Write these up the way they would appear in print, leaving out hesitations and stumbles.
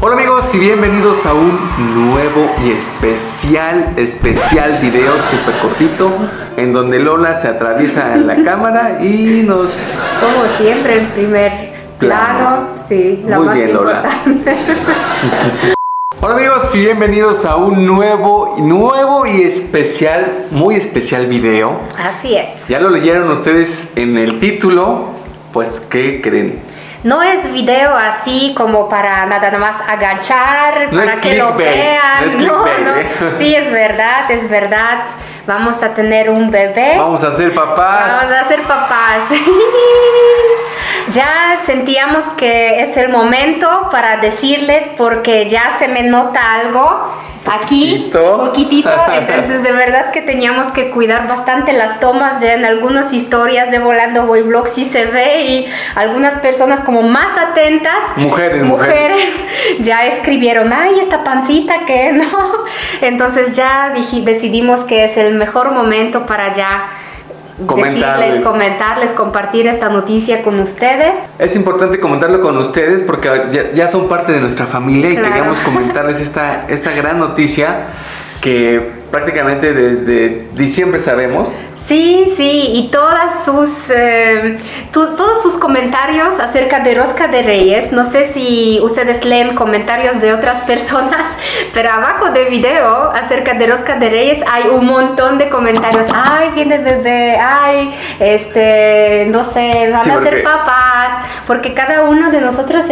Hola amigos y bienvenidos a un nuevo y especial video súper cortito en donde Lola se atraviesa en la cámara y nos... Como siempre, en primer plano, sí, la más importante. Hola amigos y bienvenidos a un nuevo y muy especial video. Así es. Ya lo leyeron ustedes en el título, pues ¿qué creen? No es video así como para nada más agachar, no para que lo vean. No, sí, es verdad. Vamos a tener un bebé. Vamos a ser papás. Ya sentíamos que es el momento para decirles porque ya se me nota algo aquí, poquitito, entonces de verdad que teníamos que cuidar bastante las tomas. Ya en algunas historias de Volando Voy Vlog sí se ve y algunas personas como más atentas, mujeres ya escribieron, ay, esta pancita que no, entonces ya decidimos que es el mejor momento para ya comentarles, compartir esta noticia con ustedes. Es importante comentarlo con ustedes porque ya son parte de nuestra familia y queríamos comentarles esta gran noticia que prácticamente desde diciembre sabemos. Sí, y todos sus comentarios acerca de Rosca de Reyes. No sé si ustedes leen comentarios de otras personas, pero abajo del video acerca de Rosca de Reyes hay un montón de comentarios. Ay, viene el bebé, ay, no sé, van a ser papás. Porque cada uno de nosotros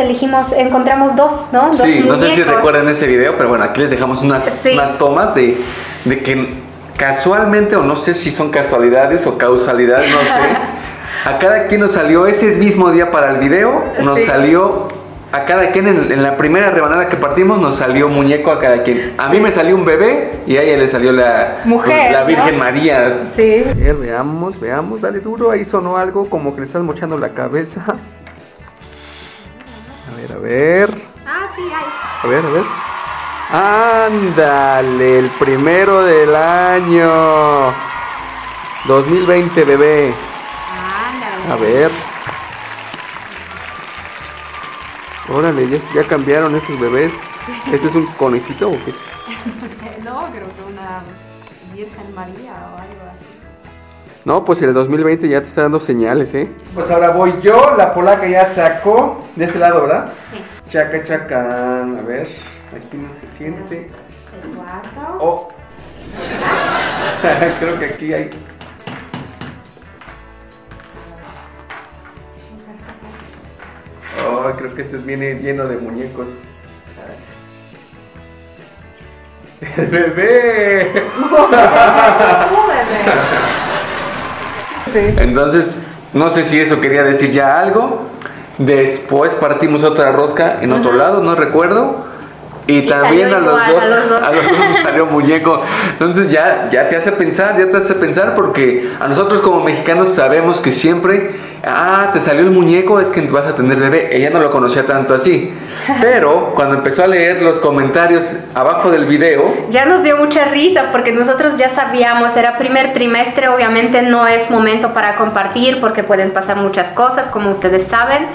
encontramos dos, ¿no? Sí, no sé si recuerdan ese video, pero bueno, aquí les dejamos unas tomas de que... Casualmente, o no sé si son casualidades o causalidades, no sé. A cada quien nos salió ese mismo día para el video, nos salió a cada quien en la primera rebanada que partimos, nos salió muñeco a cada quien. A mí me salió un bebé y a ella le salió la mujer, la Virgen, ¿no? María. Sí. Veamos, dale duro, ahí sonó algo como que le estás mochando la cabeza. A ver. Ah, sí, ahí. A ver. Ándale, el primero del año 2020, bebé. Ándale. A ver. Órale, ya cambiaron esos bebés. ¿Este es un conejito o qué es? No, creo que una Virgen María o algo así. No, pues el 2020 ya te está dando señales, ¿eh? Pues ahora voy yo, la polaca ya sacó de este lado, ¿verdad? Sí. Chacarán, a ver. Aquí no se siente. Oh. Creo que aquí hay. Oh, creo que este viene lleno de muñecos. ¡El bebé! Entonces, no sé si eso quería decir ya algo. Después partimos otra rosca en otro lado, no recuerdo. Y también a los dos nos salió muñeco. Entonces ya te hace pensar, porque a nosotros como mexicanos sabemos que siempre, te salió el muñeco, es que vas a tener bebé. Ella no lo conocía tanto así. Pero cuando empezó a leer los comentarios abajo del video, ya nos dio mucha risa porque nosotros ya sabíamos, era primer trimestre, obviamente no es momento para compartir porque pueden pasar muchas cosas, como ustedes saben.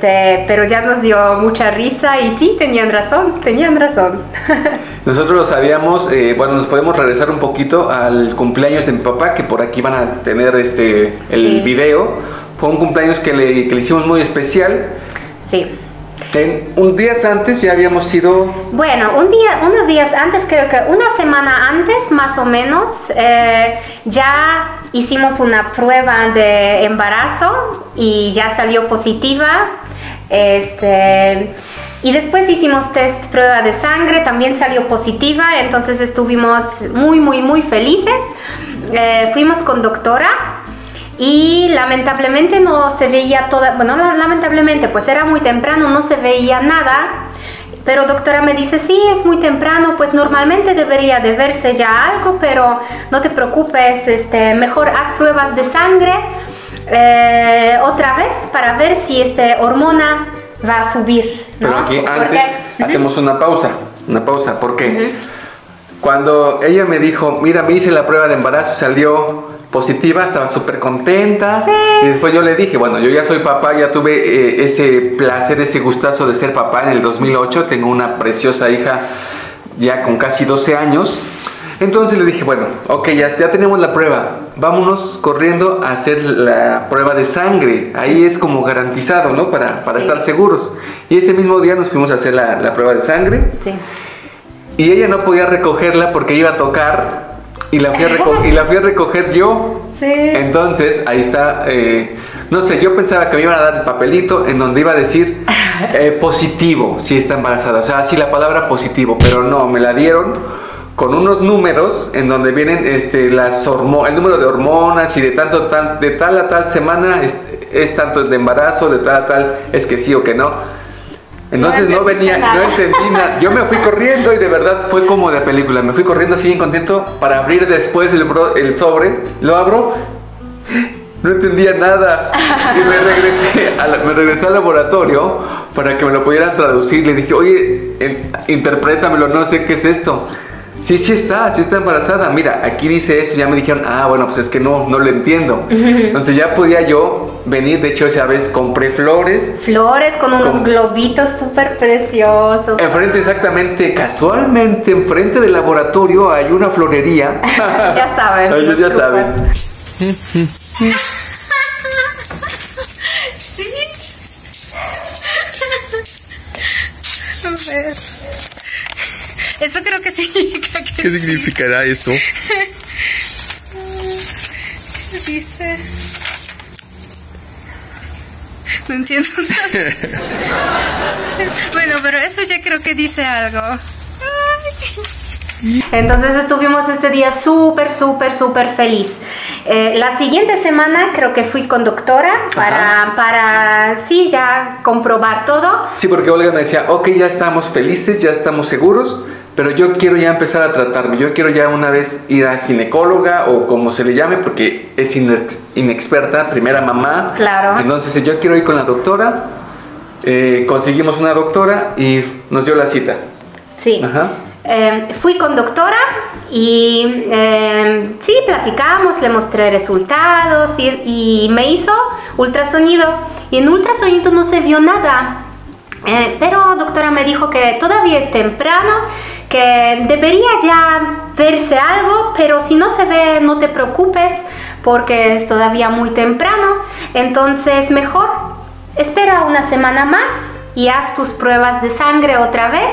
Pero ya nos dio mucha risa y sí, tenían razón. Nosotros lo sabíamos. Bueno, nos podemos regresar un poquito al cumpleaños de mi papá, que por aquí van a tener el video. Fue un cumpleaños que le hicimos muy especial. Sí. Un día antes ya habíamos ido... Bueno, unos días antes, creo que una semana antes más o menos, ya hicimos una prueba de embarazo y ya salió positiva. Y después hicimos prueba de sangre, también salió positiva, entonces estuvimos muy felices. Fuimos con doctora y lamentablemente no se veía bueno, lamentablemente pues era muy temprano, no se veía nada. Pero doctora me dice, sí, es muy temprano, pues normalmente debería de verse ya algo, pero no te preocupes, mejor haz pruebas de sangre otra vez para ver si hormona va a subir, ¿no? Pero aquí antes hacemos una pausa, porque cuando ella me dijo, mira, me hice la prueba de embarazo, salió positiva, estaba súper contenta. Sí. Y después yo le dije, bueno, yo ya soy papá, ya tuve ese placer, ese gustazo de ser papá en el 2008. Tengo una preciosa hija ya con casi 12 años. Entonces le dije, bueno, ok, ya tenemos la prueba. Vámonos corriendo a hacer la prueba de sangre. Ahí es como garantizado, ¿no? Para estar seguros. Y ese mismo día nos fuimos a hacer la prueba de sangre. Sí. Y ella no podía recogerla porque iba a tocar. Y la fui a recoger yo. Sí. Entonces, ahí está. No sé, yo pensaba que me iban a dar el papelito en donde iba a decir positivo, si está embarazada. O sea, sí, la palabra positivo. Pero no, me la dieron con unos números en donde vienen el número de hormonas y de tal a tal semana es tanto de embarazo, de tal a tal es que sí o que no. Entonces no venía, nada. No entendí nada. Yo me fui corriendo y de verdad fue como de película. Me fui corriendo así bien contento para abrir después el sobre. Lo abro, no entendía nada. Y me regresé al laboratorio para que me lo pudieran traducir. Le dije, oye, interprétamelo, no sé qué es esto. Sí, sí está embarazada. Mira, aquí dice esto. Ya me dijeron, ah, bueno, pues es que no lo entiendo. Entonces ya podía yo venir. De hecho, esa vez compré flores. Flores con unos globitos súper preciosos. Enfrente, exactamente, casualmente, enfrente del laboratorio hay una florería. Ya saben. Ellos ya saben. Sí. A ver. Eso creo que significa que... ¿Qué significará esto? ¿Qué dice? No entiendo nada. Bueno, pero eso ya creo que dice algo. Entonces estuvimos este día súper feliz. La siguiente semana creo que fui con doctora para ya comprobar todo. Sí, porque Olga me decía, ok, ya estamos felices, ya estamos seguros, pero yo quiero ya empezar a tratarme, yo quiero ya una vez ir a ginecóloga o como se le llame, porque es inexperta, primera mamá. Claro. Entonces yo quiero ir con la doctora, conseguimos una doctora y nos dio la cita. Sí. Ajá. Fui con doctora y sí, platicamos, le mostré resultados y me hizo ultrasonido. Y en ultrasonido no se vio nada. Pero doctora me dijo que todavía es temprano, que debería ya verse algo, pero si no se ve no te preocupes porque es todavía muy temprano, entonces mejor espera una semana más y haz tus pruebas de sangre otra vez.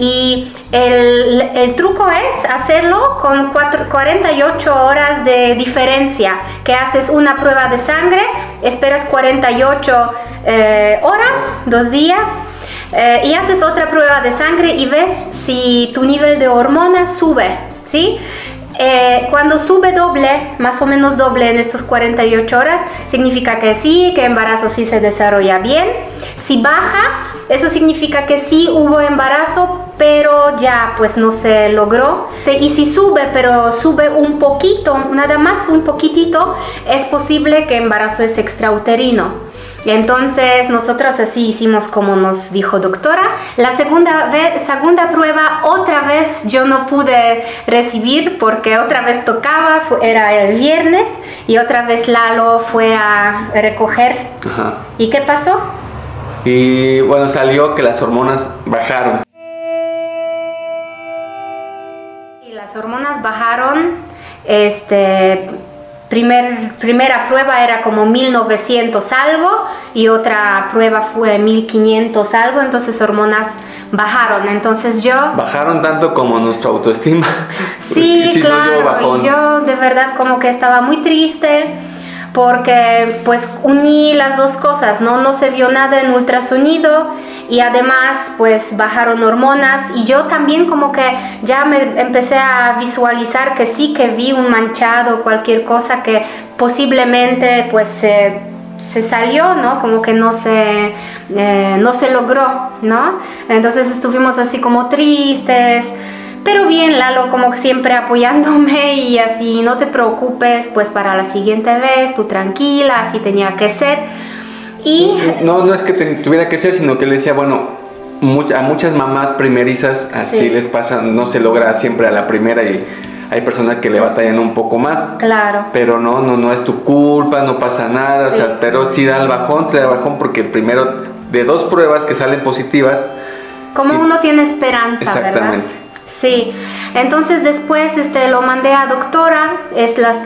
Y el truco es hacerlo con 48 horas de diferencia, que haces una prueba de sangre, esperas 48 horas, 2 días, y haces otra prueba de sangre y ves si tu nivel de hormonas sube, ¿sí? Cuando sube doble, más o menos doble en estos 48 horas, significa que sí, que embarazo sí se desarrolla bien. Si baja, eso significa que sí hubo embarazo, pero ya pues no se logró. Y si sube, pero sube un poquito, nada más un poquitito, es posible que embarazo es extrauterino. Entonces nosotros así hicimos como nos dijo doctora. La segunda prueba otra vez yo no pude recibir porque otra vez tocaba, era el viernes y otra vez Lalo fue a recoger. Ajá. ¿Y qué pasó? Y bueno, salió que las hormonas bajaron. Y las hormonas bajaron, primera prueba era como 1900 algo y otra prueba fue 1500 algo, entonces hormonas bajaron, entonces yo... Bajaron tanto como nuestra autoestima. Sí, si claro, no, yo de verdad como que estaba muy triste porque pues uní las dos cosas, no se vio nada en ultrasonido y además pues bajaron hormonas y yo también como que ya me empecé a visualizar que sí que vi un manchado, cualquier cosa que posiblemente pues se salió, ¿no? Como que no se logró, ¿no? Entonces estuvimos así como tristes, pero bien, Lalo como siempre apoyándome y así, no te preocupes, pues para la siguiente vez, tú tranquila, así tenía que ser. Y no es que tuviera que ser, sino que le decía, bueno, a muchas mamás primerizas así les pasa, no se logra siempre a la primera y hay personas que le batallan un poco más. Claro. Pero no es tu culpa, no pasa nada, sí. O sea, pero sí da el bajón, se da el bajón porque primero de dos pruebas que salen positivas. Como uno tiene esperanza, exactamente. ¿Verdad? Sí, entonces después lo mandé a doctora,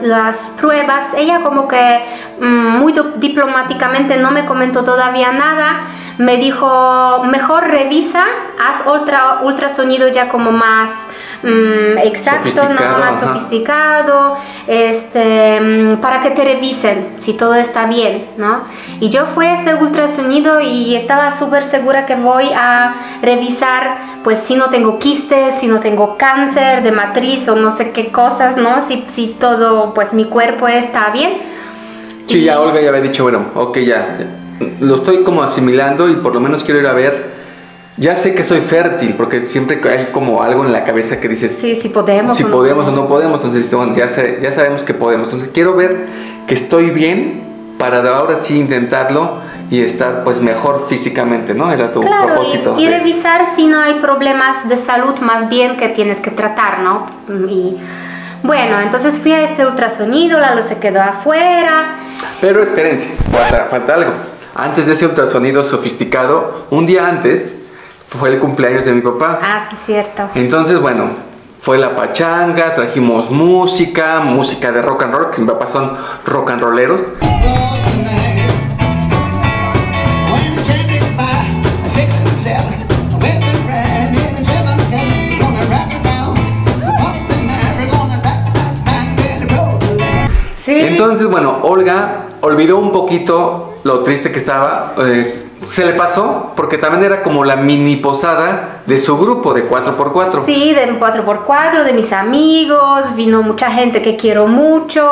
las pruebas, ella como que muy diplomáticamente no me comentó todavía nada, me dijo mejor revisa, haz ultrasonido ya como más exacto, sofisticado, más sofisticado, para que te revisen si todo está bien, ¿no? Y yo fui a este ultrasonido y estaba súper segura que voy a revisar pues si no tengo quistes, si no tengo cáncer de matriz o no sé qué cosas, ¿no? Si todo, pues mi cuerpo está bien. Sí, y ya Olga ya había dicho, bueno, ok, ya, lo estoy como asimilando y por lo menos quiero ir a ver. Ya sé que soy fértil, porque siempre hay como algo en la cabeza que dice sí, si podemos o no podemos, entonces bueno, ya sabemos que podemos, entonces quiero ver que estoy bien para ahora sí intentarlo y estar pues mejor físicamente, ¿no? Era tu propósito. Y revisar si no hay problemas de salud más bien que tienes que tratar, ¿no? Y bueno, entonces fui a este ultrasonido, Lalo se quedó afuera. Pero espérense, falta algo. Antes de ese ultrasonido sofisticado, un día antes fue el cumpleaños de mi papá. Ah, sí, cierto. Entonces, bueno, fue la pachanga, trajimos música de rock and roll, que mis papás son rock and rolleros. Sí. Entonces, bueno, Olga olvidó un poquito lo triste que estaba, se le pasó, porque también era como la mini posada de su grupo de 4x4. Sí, de 4x4, de mis amigos, vino mucha gente que quiero mucho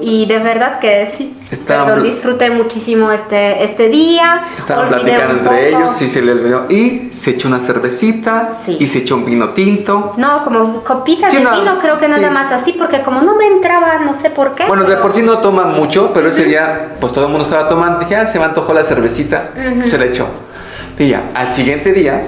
y de verdad que sí, pero disfruté muchísimo este día. Estaban platicando entre ellos y se le olvidó. Y se echó una cervecita, sí. Y se echó un vino tinto. No, como copitas de vino, creo que nada más así, porque como no me entraba, no sé por qué. Bueno, de por sí no toman mucho, pero ese día pues todo el mundo estaba tomando. Dije, ah, se me antojó la cervecita, se la echó. Y ya, al siguiente día,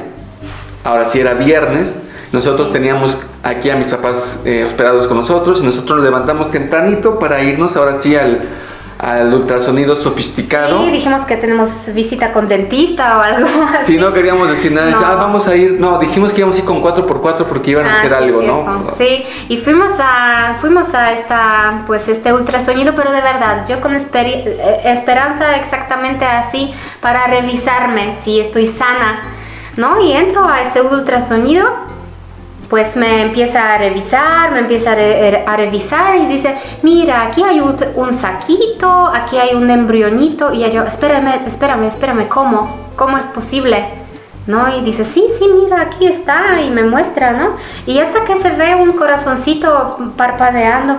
ahora sí era viernes, nosotros teníamos aquí a mis papás hospedados con nosotros y nosotros nos levantamos tempranito para irnos ahora sí al ultrasonido sofisticado. Sí, dijimos que tenemos visita con dentista o algo así. Sí, no queríamos decir nada, no. Ah, vamos a ir, no, dijimos que íbamos a ir con 4x4 porque iban a hacer algo, cierto. ¿No? Sí, y fuimos a este ultrasonido, pero de verdad, yo con esperanza exactamente así para revisarme si estoy sana, ¿no? Y entro a este ultrasonido, pues me empieza a revisar, y dice, mira, aquí hay un saquito, aquí hay un embrionito, y yo, espérame, ¿cómo es posible? ¿No? Y dice, sí, mira, aquí está, y me muestra, ¿no? Y hasta que se ve un corazoncito parpadeando.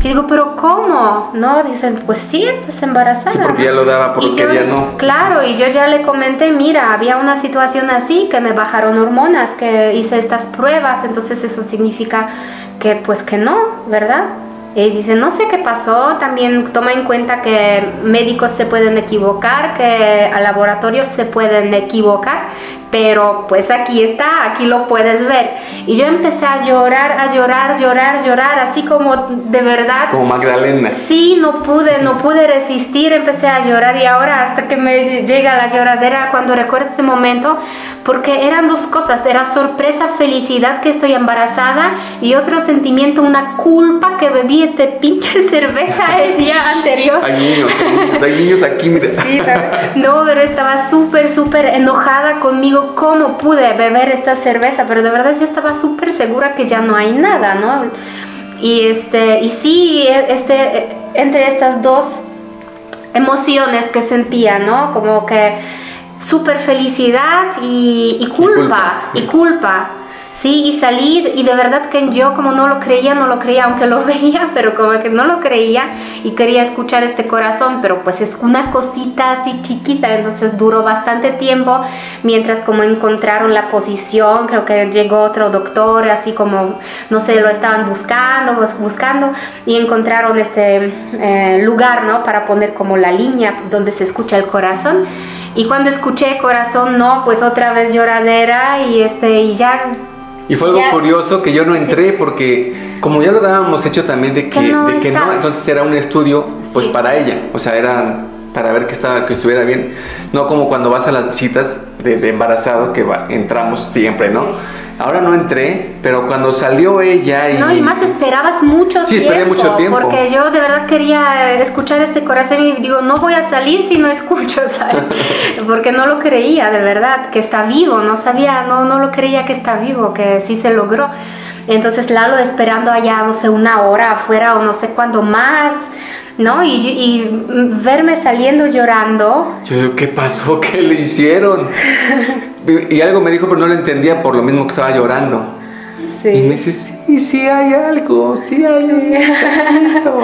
Yo digo, pero ¿cómo? No, dicen, pues sí, estás embarazada. Sí, porque ya lo daba, porque ya no. Claro, y yo ya le comenté, mira, había una situación así, que me bajaron hormonas, que hice estas pruebas, entonces eso significa que pues que no, ¿verdad? Y dice, no sé qué pasó, también toma en cuenta que médicos se pueden equivocar, que a laboratorios se pueden equivocar, pero pues aquí está, aquí lo puedes ver. Y yo empecé a llorar, así como de verdad. Como Magdalena. Sí, no pude resistir, empecé a llorar y ahora hasta que me llega la lloradera cuando recuerdo este momento, porque eran dos cosas, era sorpresa, felicidad que estoy embarazada y otro sentimiento, una culpa que bebí pinche cerveza el día anterior. Hay niños aquí, mira. Sí, no, pero estaba súper enojada conmigo. ¿Cómo pude beber esta cerveza? Pero de verdad yo estaba súper segura que ya no hay nada, ¿no? Y, entre estas dos emociones que sentía, ¿no? Como que súper felicidad y culpa. Sí, y salí, y de verdad que yo como no lo creía, aunque lo veía, pero como que no lo creía, y quería escuchar este corazón, pero pues es una cosita así chiquita, entonces duró bastante tiempo, mientras como encontraron la posición. Creo que llegó otro doctor, así como, no sé, lo estaban buscando, y encontraron este lugar, ¿no?, para poner como la línea donde se escucha el corazón. Y cuando escuché corazón, no, pues otra vez lloradera, y ya. Y fue algo curioso que yo no entré, sí, porque como ya lo dábamos hecho también de que no, entonces era un estudio, pues sí, para ella, o sea, era para ver que estuviera bien, no como cuando vas a las visitas de embarazado, que entramos siempre, ¿no? Sí. Ahora no entré, pero cuando salió ella y... No, y más esperabas mucho tiempo. Sí, esperé mucho tiempo. Porque yo de verdad quería escuchar este corazón y digo, no voy a salir si no escucho, ¿sabes? Porque no lo creía, de verdad, que está vivo, no sabía, no lo creía que está vivo, que sí se logró. Entonces Lalo esperando allá, no sé, una hora afuera o no sé cuándo más, ¿no? Y verme saliendo llorando. Yo, ¿qué pasó? ¿Qué le hicieron? Y algo me dijo, pero no lo entendía por lo mismo que estaba llorando. Sí. Y me dice, sí, sí hay algo, sí hay algo.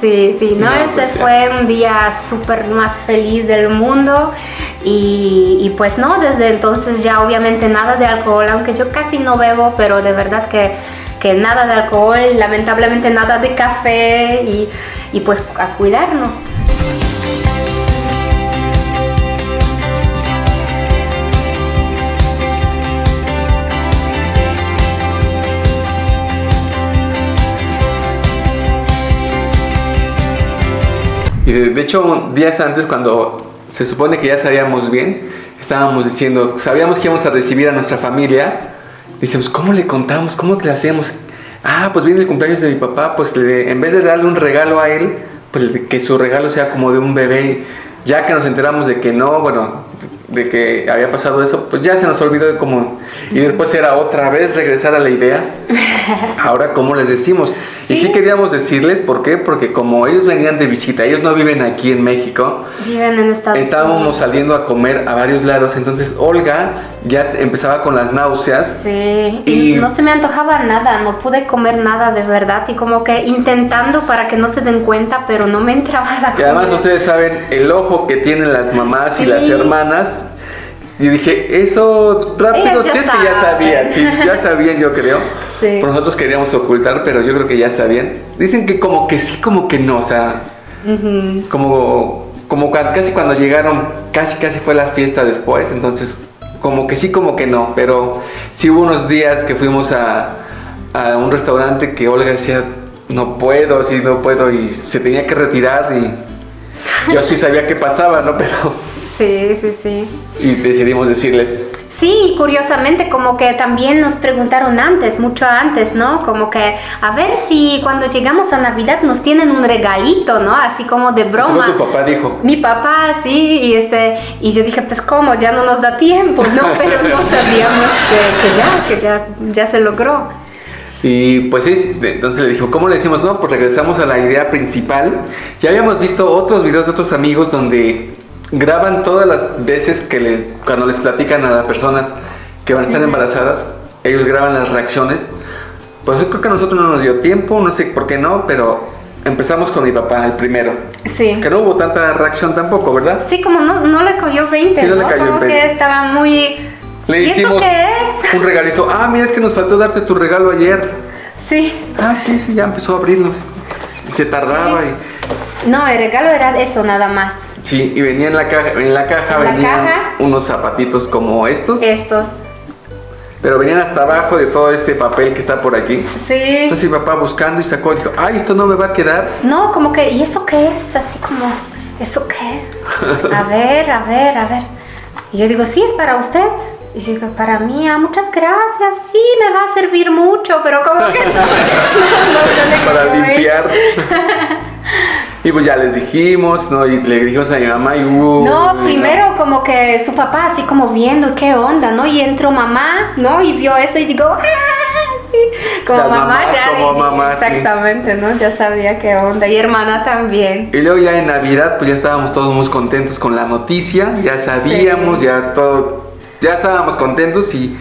Sí, sí, ¿no? Ese fue un día súper más feliz del mundo. Y pues no, desde entonces ya obviamente nada de alcohol, aunque yo casi no bebo, pero de verdad que nada de alcohol, lamentablemente nada de café, y pues a cuidarnos. Y de hecho, días antes, cuando se supone que ya sabíamos bien, estábamos diciendo, sabíamos que íbamos a recibir a nuestra familia, decíamos, ¿cómo le contamos? ¿Cómo que le hacíamos? Ah, pues viene el cumpleaños de mi papá, pues en vez de darle un regalo a él, pues que su regalo sea como de un bebé. Ya que nos enteramos de que no, bueno, de que había pasado eso, pues ya se nos olvidó de cómo. Y después era otra vez regresar a la idea. Ahora, ¿cómo les decimos? Y sí queríamos decirles, ¿por qué? Porque como ellos venían de visita, ellos no viven aquí en México. Viven en Estados Unidos. Estábamos saliendo a comer a varios lados, entonces Olga ya empezaba con las náuseas. Sí, y no se me antojaba nada, no pude comer nada de verdad, y como que intentando para que no se den cuenta, pero no me entraba la comida. Y además ustedes saben el ojo que tienen las mamás, sí, y las hermanas. Y dije, eso rápido, si es que ya sabían, sí, ya sabían, yo creo. Sí. Nosotros queríamos ocultar, pero yo creo que ya sabían. Dicen que como que sí, como que no, o sea, como casi cuando llegaron, casi fue la fiesta después, entonces como que sí, como que no, pero sí hubo unos días que fuimos a un restaurante que Olga decía, no puedo, sí, no puedo, y se tenía que retirar, y yo sí sabía qué pasaba, ¿no? Pero... Sí, sí, sí. Y decidimos decirles. Sí, curiosamente como que también nos preguntaron antes, mucho antes, ¿no? Como que a ver si cuando llegamos a Navidad nos tienen un regalito, ¿no? Así como de broma. Solo tu papá dijo. Mi papá, sí, y yo dije, pues cómo, ya no nos da tiempo, ¿no? Pero no sabíamos que ya se logró. Y pues sí, entonces le dijo, ¿cómo le decimos? No, pues regresamos a la idea principal. Ya habíamos visto otros videos de otros amigos donde... graban todas las veces que cuando les platican a las personas que van a estar embarazadas, ellos graban las reacciones. Pues yo creo que a nosotros no nos dio tiempo, no sé por qué no, pero empezamos con mi papá, el primero. Sí. Que no hubo tanta reacción tampoco, ¿verdad? Sí, como no le cayó 20, sí, no, ¿no? Le cayó como 20. Que estaba muy... Le hicimos un regalito. Ah, mira, es que nos faltó darte tu regalo ayer. Sí. Ah, sí, sí, ya empezó a abrirlo. Se tardaba, sí. Y... No, el regalo era eso, nada más. Sí, y venía en la caja venían unos zapatitos como estos. Pero venían hasta abajo de todo este papel que está por aquí. Sí. Entonces mi papá buscando y sacó y dijo, ay, esto no me va a quedar. No, como que, ¿y eso qué es? Así como, ¿eso qué? A ver. Y yo digo, sí, es para usted. Y yo digo, para mí, muchas gracias, sí, me va a servir mucho, pero como que no. Para limpiar. Y pues ya les dijimos, ¿no? Y le dijimos a mi mamá y hubo... No, primero no. Como que su papá así como viendo qué onda, ¿no? Y entró mamá, ¿no? Y vio eso y digo, ¡ah! Sí. Como o sea, mamá, exactamente, sí. ¿No? Ya sabía qué onda, y hermana también. Y luego ya en Navidad, pues ya estábamos todos muy contentos con la noticia, ya sabíamos, sí. Ya todo... Ya estábamos contentos y...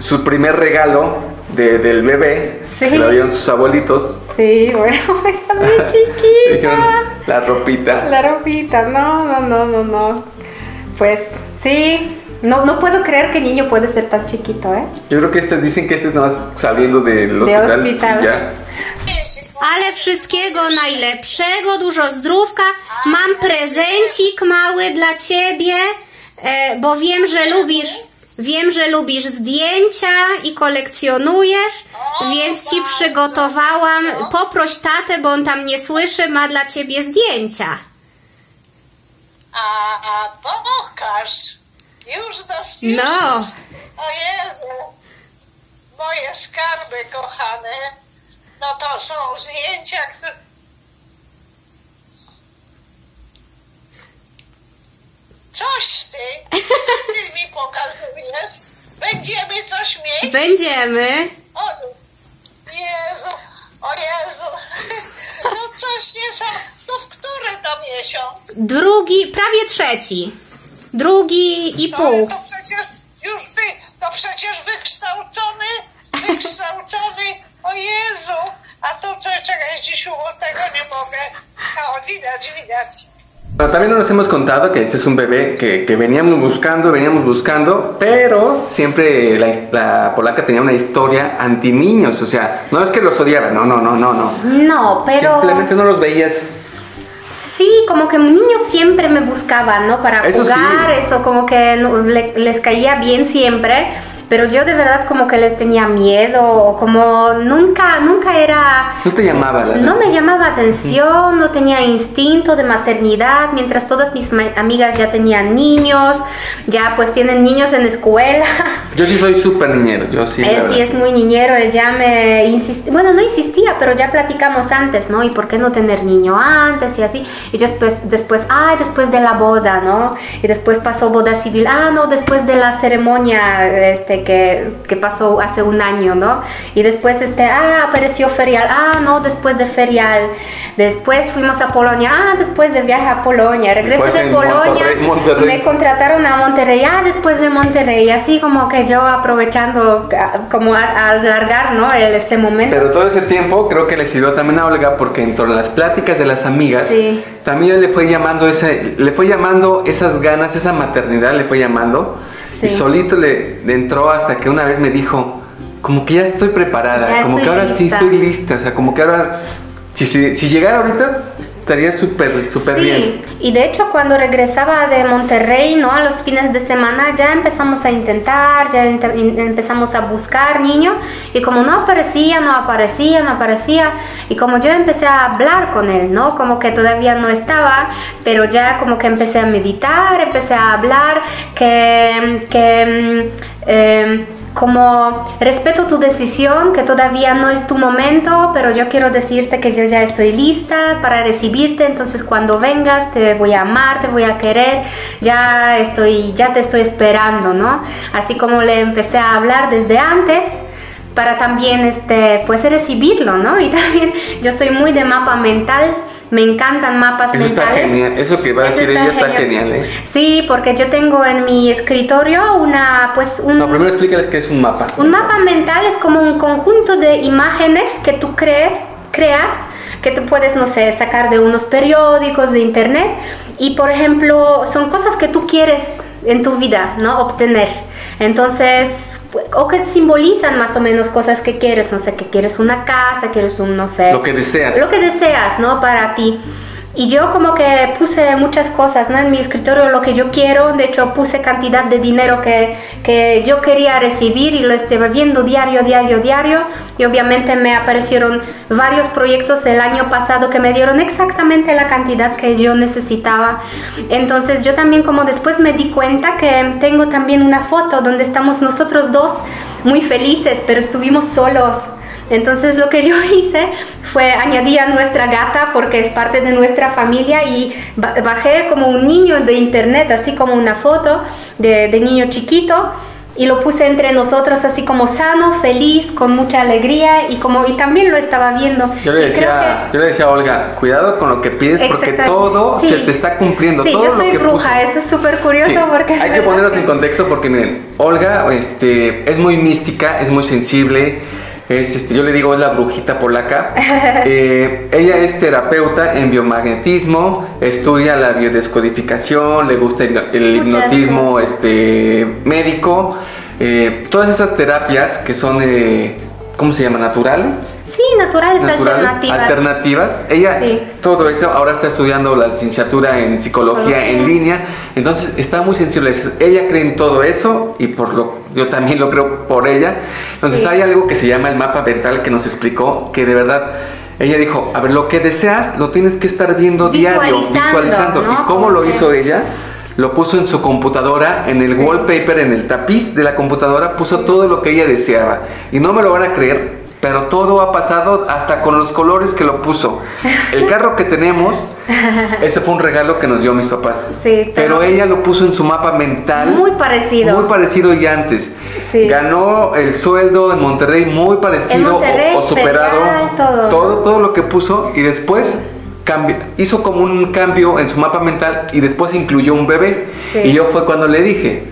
su primer regalo del bebé, sí, se lo dieron sus abuelitos. Sí, bueno, está muy chiquita. Dijeron, la ropita. La ropita, no. Pues sí, no puedo creer que el niño puede ser tan chiquito, ¿eh? Yo creo que dicen que no es saliendo del hospital. Ya. Ale wszystkiego najlepszego, dużo zdrówka. Mam prezencik mały dla ciebie, bo wiem, że lubisz zdjęcia i kolekcjonujesz, więc ci przygotowałam. Poproś tatę, bo on tam nie słyszy, ma dla ciebie zdjęcia. A pokaż. Już dostaniesz. No. O Jezu, moje skarby kochane. No to są zdjęcia, które... Coś ty mi pokazujesz. Będziemy coś mieć? Będziemy. O Jezu. No coś nie są. No w który to miesiąc? Drugi, prawie trzeci. Drugi i pół. To przecież już wykształcony. O Jezu, a to co, czekaj, dziś tego nie mogę. O, widać. Pero también nos hemos contado que este es un bebé que veníamos buscando, pero siempre la polaca tenía una historia anti niños, o sea, no es que los odiaba, no. No, pero... Simplemente no los veías... Sí, como que niños siempre me buscaban, ¿no? Para eso jugar, sí. Eso como que les caía bien siempre, pero yo de verdad como que les tenía miedo, o como nunca era... No te llamaba la... No me llamaba atención, no tenía instinto de maternidad, mientras todas mis amigas ya tenían niños, ya pues tienen niños en escuela. Yo sí soy súper niñero, yo sí. Él sí es muy niñero, él ya me insistía, bueno, no insistía, pero ya platicamos antes, ¿no? ¿Y por qué no tener niño antes? Y así, y después de la boda, ¿no? Y después pasó boda civil, no, después de la ceremonia, que pasó hace un año, ¿no? Y después apareció ferial, no, después de ferial, después fuimos a Polonia, después de viaje a Polonia, regreso de Polonia, Monterrey. Me contrataron a Monterrey, después de Monterrey, así como que yo aprovechando como a alargar, ¿no? Este momento. Pero todo ese tiempo creo que le sirvió también a Olga, porque entre las pláticas de las amigas, sí, también le fue llamando esas ganas, esa maternidad le fue llamando. Sí. Y solito le entró, hasta que una vez me dijo, como que ya estoy preparada, ya como estoy que ahora lista. Sí estoy lista, o sea, como que ahora, si llegara ahorita, estaría súper sí, bien. Y de hecho cuando regresaba de Monterrey, ¿no? A los fines de semana ya empezamos a intentar, ya empezamos a buscar niño, y como no aparecía, y como yo empecé a hablar con él, ¿no? Como que todavía no estaba, pero ya como que empecé a meditar, empecé a hablar, como respeto tu decisión, que todavía no es tu momento, pero yo quiero decirte que yo ya estoy lista para recibirte, entonces cuando vengas te voy a amar, te voy a querer, ya te estoy esperando, ¿no? Así como le empecé a hablar desde antes, para también pues recibirlo, ¿no? Y también yo soy muy de mapa mental. Me encantan mapas mentales. Está genial. Eso que va a decir ella está genial, ¿eh? Sí, porque yo tengo en mi escritorio No, primero explícales qué es un mapa. Un mapa mental es como un conjunto de imágenes que tú creas, que tú puedes, no sé, sacar de unos periódicos, de internet. Y, por ejemplo, son cosas que tú quieres en tu vida, ¿no? Obtener. Entonces... o que simbolizan más o menos cosas que quieres, no sé, que quieres una casa, quieres un, no sé... Lo que deseas, ¿no? Para ti. Y yo como que puse muchas cosas, ¿no? En mi escritorio, lo que yo quiero, de hecho puse cantidad de dinero que yo quería recibir, y lo estaba viendo diario, y obviamente me aparecieron varios proyectos el año pasado que me dieron exactamente la cantidad que yo necesitaba. Entonces yo también, como después me di cuenta que tengo también una foto donde estamos nosotros dos muy felices, pero estuvimos solos. Entonces lo que yo hice fue añadir a nuestra gata, porque es parte de nuestra familia, y bajé como un niño de internet, así como una foto de niño chiquito, y lo puse entre nosotros así como sano, feliz, con mucha alegría y también lo estaba viendo. Yo le decía a Olga, cuidado con lo que pides porque todo se te está cumpliendo. Sí, todo yo soy bruja, eso es súper curioso porque... Hay que ponerlos en contexto porque miren, Olga es muy mística, es muy sensible, yo le digo es la brujita polaca. Ella es terapeuta en biomagnetismo, estudia la biodescodificación, le gusta el hipnotismo médico, todas esas terapias que son, ¿cómo se llama? ¿Naturales? Sí, naturales alternativas. Ella todo eso, ahora está estudiando la licenciatura en psicología en línea, entonces está muy sensible. Ella cree en todo eso y yo también lo creo por ella. Entonces hay algo que se llama el mapa mental que nos explicó, que de verdad ella dijo, a ver, lo que deseas lo tienes que estar viendo diario, visualizando, ¿no? ¿Y cómo lo hizo ella? Lo puso en su computadora, en el wallpaper, en el tapiz de la computadora, puso todo lo que ella deseaba. Y no me lo van a creer, pero todo ha pasado, hasta con los colores que lo puso. El carro que tenemos, ese fue un regalo que nos dio mis papás. Sí, pero ella lo puso en su mapa mental. Muy parecido. Muy parecido y antes. Sí. Ganó el sueldo en Monterrey, muy parecido en Monterrey, o superado. Federal, todo lo que puso y después... hizo como un cambio en su mapa mental y después incluyó un bebé. Y yo fue cuando le dije,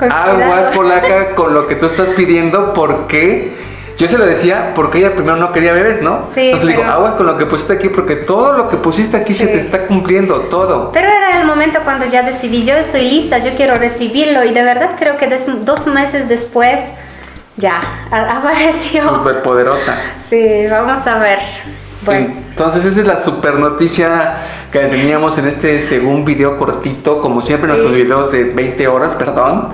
aguas polaca con lo que tú estás pidiendo, porque yo se lo decía porque ella primero no quería bebés, ¿no? Sí, entonces le digo, aguas con lo que pusiste aquí porque todo lo que pusiste aquí se te está cumpliendo, todo. Pero era el momento cuando ya decidí, yo estoy lista, yo quiero recibirlo, y de verdad creo que 2 meses después ya apareció. Súper poderosa. Sí, vamos a ver. Pues. Entonces esa es la super noticia que teníamos en este segundo video cortito, como siempre nuestros videos de 20 horas, perdón.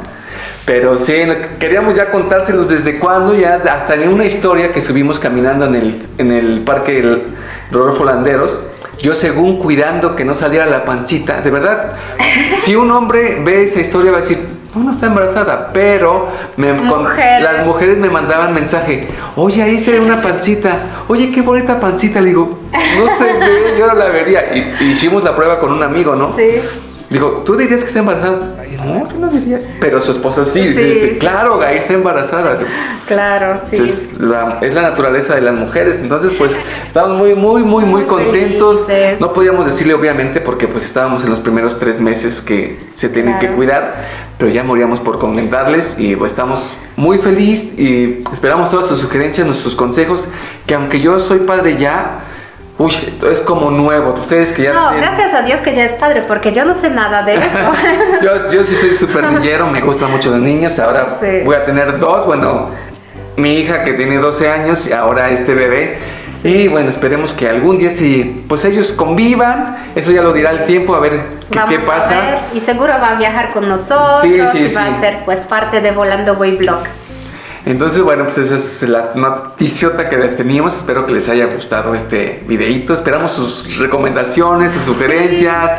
Pero sí, queríamos ya contárselos desde cuando, ya hasta en una historia que subimos caminando en el parque del Rodolfo Landeros. Yo según cuidando que no saliera la pancita, de verdad, si un hombre ve esa historia va a decir... no está embarazada, pero las mujeres me mandaban mensaje, oye, ahí se ve una pancita, oye, qué bonita pancita, le digo, no se ve, yo no la vería, y hicimos la prueba con un amigo, ¿no? Sí. Digo, ¿tú dirías que está embarazada? Ay, no, tú no dirías. Pero su esposa sí, claro, ahí está embarazada. Claro, sí. Entonces, es la naturaleza de las mujeres, entonces pues estamos muy contentos. Felices. No podíamos decirle obviamente porque pues estábamos en los primeros 3 meses que se tienen que cuidar, pero ya moríamos por comentarles y pues, estamos muy felices y esperamos todas sus sugerencias, sus consejos, que aunque yo soy padre ya, uy, es como nuevo, ustedes que ya... No, gracias a Dios que ya es padre, porque yo no sé nada de eso. yo sí soy súper niñero, me gustan mucho los niños, ahora voy a tener 2, bueno, mi hija que tiene 12 años y ahora este bebé. Y bueno, esperemos que algún día pues ellos convivan, eso ya lo dirá el tiempo, a ver qué pasa. A ver, y seguro va a viajar con nosotros, y va a ser pues parte de Volando Voy Vlog. Entonces bueno, pues esa es la noticiota que les teníamos, espero que les haya gustado este videito, esperamos sus recomendaciones, sus sugerencias,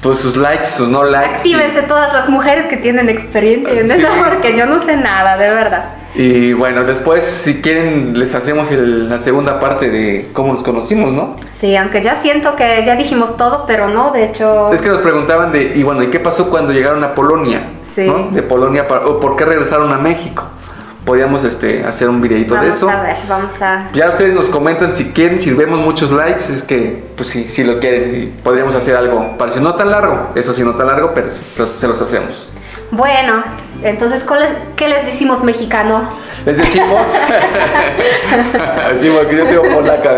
pues sus likes, sus no likes. Actívense todas las mujeres que tienen experiencia en eso, porque yo no sé nada, de verdad. Y bueno, después si quieren les hacemos la segunda parte de cómo nos conocimos, ¿no? Sí, aunque ya siento que ya dijimos todo, pero no, de hecho... Es que nos preguntaban y bueno, ¿y qué pasó cuando llegaron a Polonia? Sí. ¿No? De Polonia, o ¿por qué regresaron a México? Podíamos hacer un videito de eso. Vamos a ver, ya ustedes nos comentan si quieren, si vemos muchos likes, es que, pues sí, si lo quieren, podríamos hacer algo parecido, no tan largo, eso sí, no tan largo, pero se los hacemos. Bueno, entonces, ¿qué les decimos, mexicano? Les decimos, sí, porque yo tengo polaca,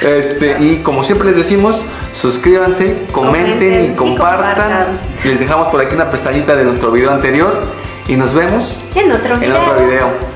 ¿verdad? Y como siempre les decimos, suscríbanse, comenten y compartan. Les dejamos por aquí una pestañita de nuestro video anterior. Y nos vemos en otro video.